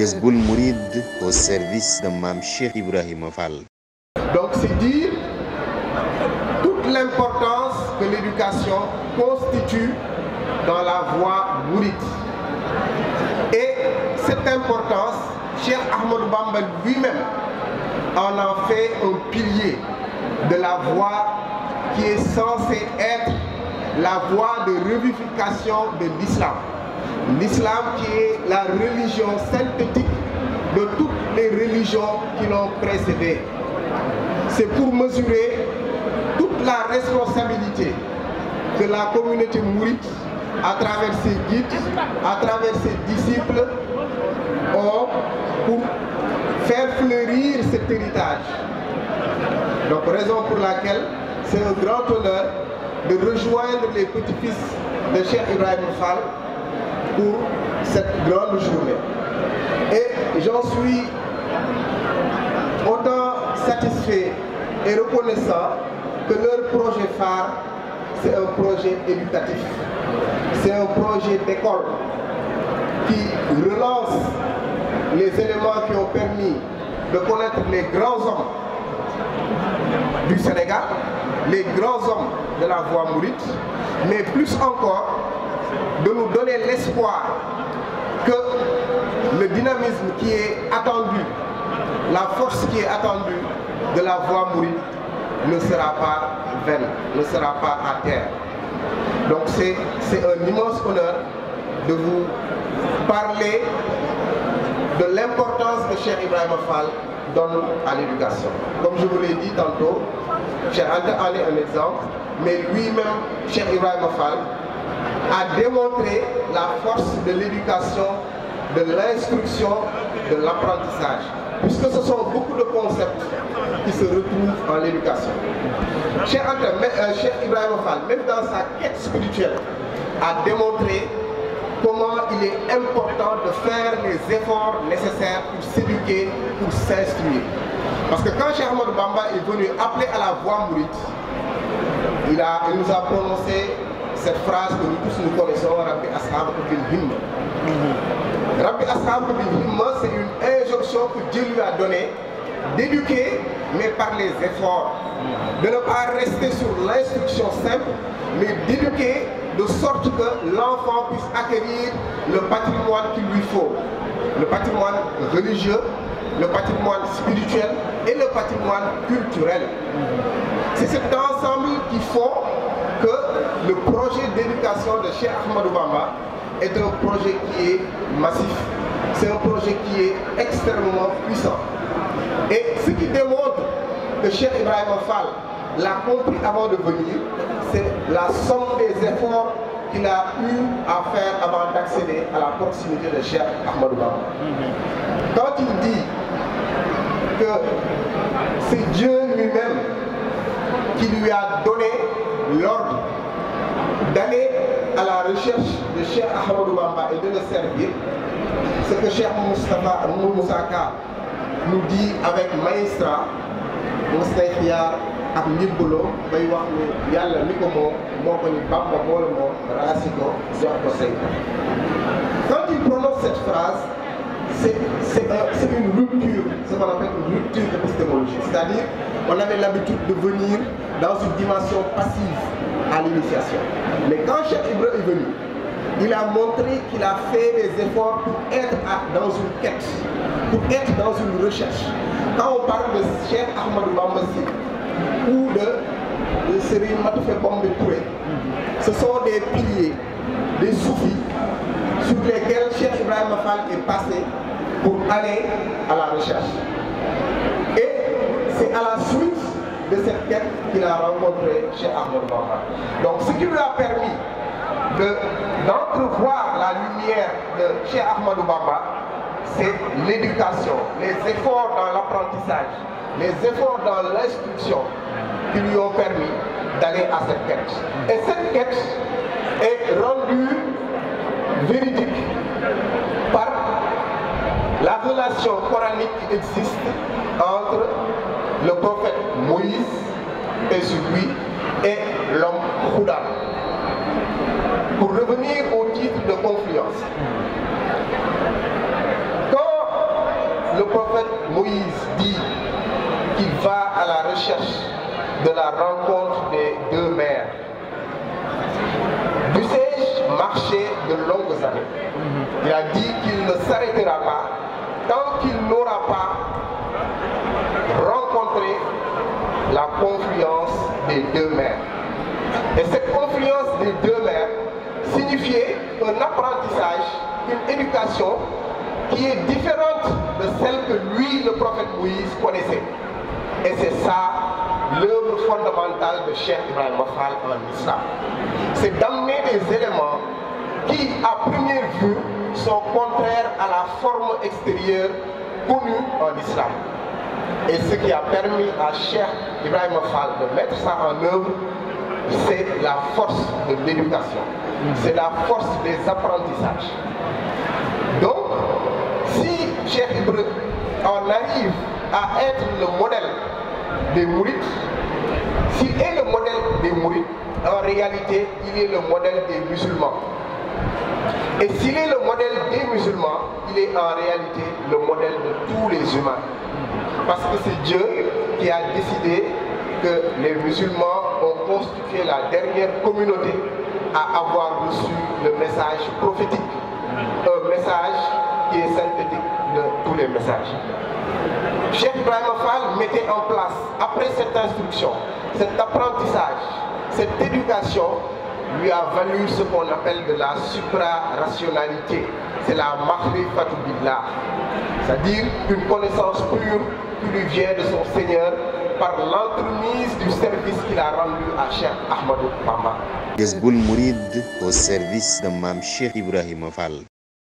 Jazboul Mouride au service de Mame Cheikh Ibrahima Fall. Donc c'est dire toute l'importance que l'éducation constitue dans la voie mouride. Et cette importance, Cheikh Ahmadou Bamba lui-même en a fait un pilier de la voie qui est censée être la voie de revivification de l'islam. L'islam qui est la religion synthétique de toutes les religions qui l'ont précédé. C'est pour mesurer toute la responsabilité que la communauté mouride, à travers ses guides, à travers ses disciples, ont pour faire fleurir cet héritage. Donc raison pour laquelle c'est un grand honneur de rejoindre les petits-fils de Cheikh Ibrahima Fall pour cette grande journée. Et j'en suis autant satisfait et reconnaissant que leur projet phare, c'est un projet éducatif. C'est un projet d'école qui relance les éléments qui ont permis de connaître les grands hommes du Sénégal, les grands hommes de la voie mouride, mais plus encore de nous donner l'espoir que le dynamisme qui est attendu, la force qui est attendue de la voie mouride ne sera pas vaine, ne sera pas à terre. Donc c'est un immense honneur de vous parler de l'importance que Cheikh Ibrahima Fall donne à l'éducation. Comme je vous l'ai dit tantôt, Cheikh Anta Ali est un exemple, mais lui-même, Cheikh Ibrahima Fall, a démontré la force de l'éducation, de l'instruction, de l'apprentissage, puisque ce sont beaucoup de concepts qui se retrouvent dans l'éducation. Cheikh Ibrahima Fall, même dans sa quête spirituelle, a démontré comment il est important de faire les efforts nécessaires pour s'éduquer, pour s'instruire. Parce que quand Cheikh Ahmadou Bamba est venu appeler à la voie mouride, il nous a prononcé cette phrase que nous tous nous connaissons, Rabbi Ashab bil Himma. Rabbi Ashab bil Himma, c'est une injonction que Dieu lui a donnée d'éduquer, mais par les efforts. De ne pas rester sur l'instruction simple, mais d'éduquer de sorte que l'enfant puisse acquérir le patrimoine qu'il lui faut. Le patrimoine religieux, le patrimoine spirituel et le patrimoine culturel. C'est cet ensemble qui font que le projet d'éducation de Cheikh Ahmadou Bamba est un projet qui est massif. C'est un projet qui est extrêmement puissant. Et ce qui démontre que Cheikh Ibrahima Fall l'a compris avant de venir, c'est la somme des efforts qu'il a eu à faire avant d'accéder à la proximité de Cheikh Ahmadou Bamba. Quand il dit que c'est Dieu lui-même qui lui a donné l'ordre d'aller à la recherche de Cheikh Ahmadou Bamba et de le servir, ce que Cheikh Moustapha Moussaka nous dit avec maestra, quand il prononce cette phrase, c'est une rupture, ce qu'on appelle une rupture épistémologique. C'est-à-dire, on avait l'habitude de venir dans une dimension passive à l'initiation. Mais quand Cheikh Ibrahima est venu, il a montré qu'il a fait des efforts pour être dans une quête, pour être dans une recherche. Quand on parle de Cheikh Ahmadou Bamba ou de Serigne Matoufé Bombetoué, ce sont des piliers, des soufis sur lesquels Cheikh Ibrahima Fall est passé pour aller à la recherche. Et c'est à la suite de cette quête qu'il a rencontré Cheikh Ahmadou Bamba. Donc ce qui lui a permis d'entrevoir la lumière de Cheikh Ahmadou Bamba, c'est l'éducation, les efforts dans l'apprentissage, les efforts dans l'instruction qui lui ont permis d'aller à cette quête. Et cette quête est rendue véridique par la relation coranique qui existe entre le prophète Moïse et celui et l'homme Khouda. Pour revenir au titre de confluence, quand prophète Moïse dit qu'il va à la recherche de la rencontre des deux mers. Bussèche marchait de longues années. Il a dit qu'il ne s'arrêtera pas tant qu'il n'aura pas rencontré la confluence des deux mers. Et cette confluence des deux mers signifiait un apprentissage, une éducation qui est différente de celle que lui, le prophète Moïse, connaissait. Et c'est ça l'œuvre fondamentale de Cheikh Ibrahima Fall en islam. C'est d'amener des éléments qui, à première vue, sont contraires à la forme extérieure connue en islam. Et ce qui a permis à Cheikh Ibrahima Fall de mettre ça en œuvre, c'est la force de l'éducation, c'est la force des apprentissages. Donc, si Cheikh Ibrahima en arrive à être le modèle des Mourides, s'il est le modèle des Mourides, en réalité, il est le modèle des musulmans. Et s'il est le modèle des musulmans, il est en réalité le modèle de tous les humains. Parce que c'est Dieu qui a décidé que les musulmans ont constitué la dernière communauté à avoir reçu le message prophétique. Un message qui est synthétique de tous les messages. Cheikh Ibrahima Fall mettait en place, après cette instruction, cet apprentissage, cette éducation, lui a valu ce qu'on appelle de la suprarationalité. C'est la ma'rifatou billah, c'est-à-dire une connaissance pure qui lui vient de son Seigneur par l'entremise du service qu'il a rendu à Cheikh Ahmadou Bamba. Jazboul Mouride au service de Mame Cheikh Ibrahima Fall.